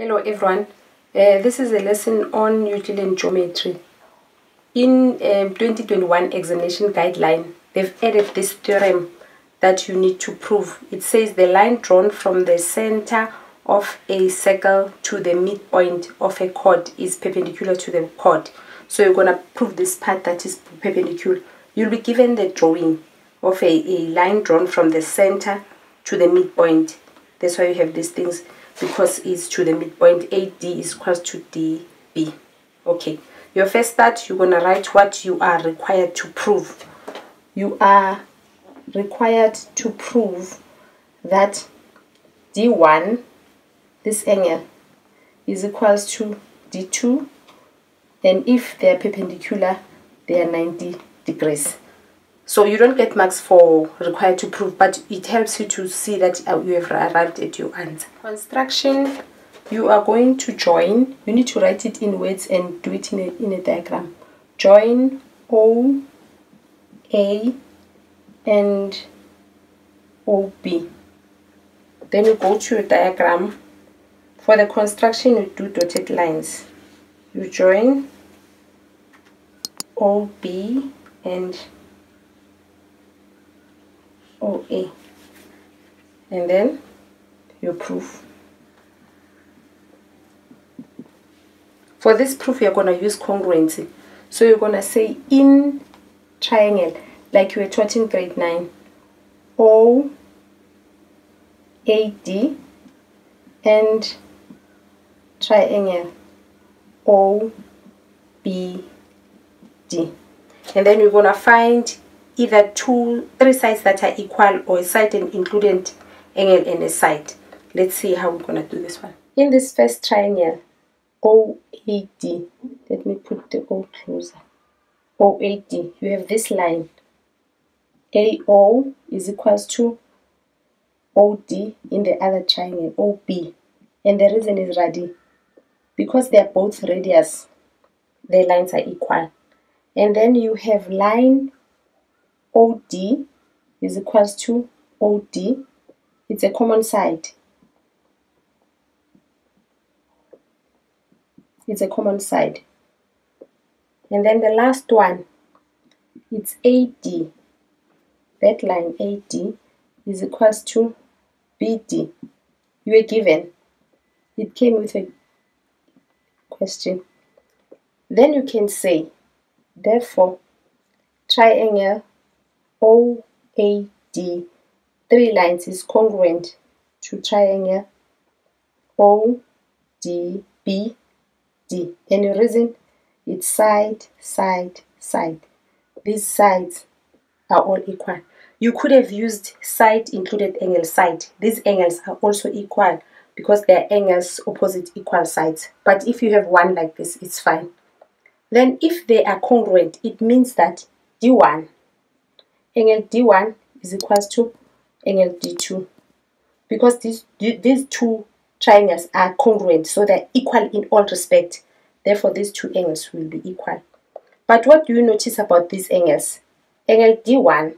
Hello everyone, this is a lesson on Euclidean geometry. In 2021 examination guideline, they've added this theorem that you need to prove. It says the line drawn from the center of a circle to the midpoint of a chord is perpendicular to the chord. So you're going to prove this part that is perpendicular. You'll be given the drawing of a line drawn from the center to the midpoint. That's why you have these things, because it's to the midpoint. AD is equals to DB. Okay, your first part, you're going to write what you are required to prove. You are required to prove that D1, this angle, is equals to D2, and if they are perpendicular, they are 90 degrees. So you don't get marks for required to prove, but it helps you to see that you have arrived at your answer. Construction, you are going to join. You need to write it in words and do it in a diagram. Join O, A, and OB. Then you go to your diagram. For the construction, you do dotted lines. You join OB and OA, and then your proof. For this proof, you're going to use congruency. So you're going to say in triangle, like you were taught in grade 9, O, AD, and triangle OBD. And then you're going to find either three sides that are equal, or a side and including angle and a side. Let's see how we're going to do this one. In this first triangle, OAD, let me put the O closer. OAD, you have this line. AO is equals to OD in the other triangle, OB. And the reason is ready, because they are both radius, their lines are equal. And then you have line OD is equals to OD. It's a common side. It's a common side. And then the last one, it's AD. That line AD is equals to BD. You were given. It came with a question. Then you can say, therefore, triangle OAD, three lines, is congruent to triangle ODBD. And the reason, it's side, side, side. These sides are all equal. You could have used side included angle side. These angles are also equal because they are angles opposite equal sides. But if you have one like this, it's fine. Then if they are congruent, it means that D1, angle D1 is equals to angle D2, because these two triangles are congruent, so they're equal in all respect. Therefore, these two angles will be equal. But what do you notice about these angles? Angle D1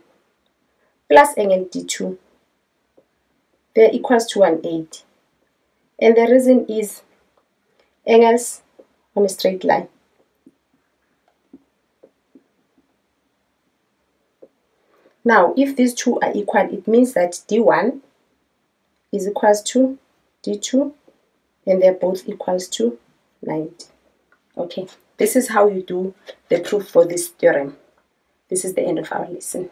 plus angle D2, they're equals to 180. And the reason is angles on a straight line. Now, if these two are equal, it means that D1 is equals to D2, and they're both equals to 90. Okay, this is how you do the proof for this theorem. This is the end of our lesson.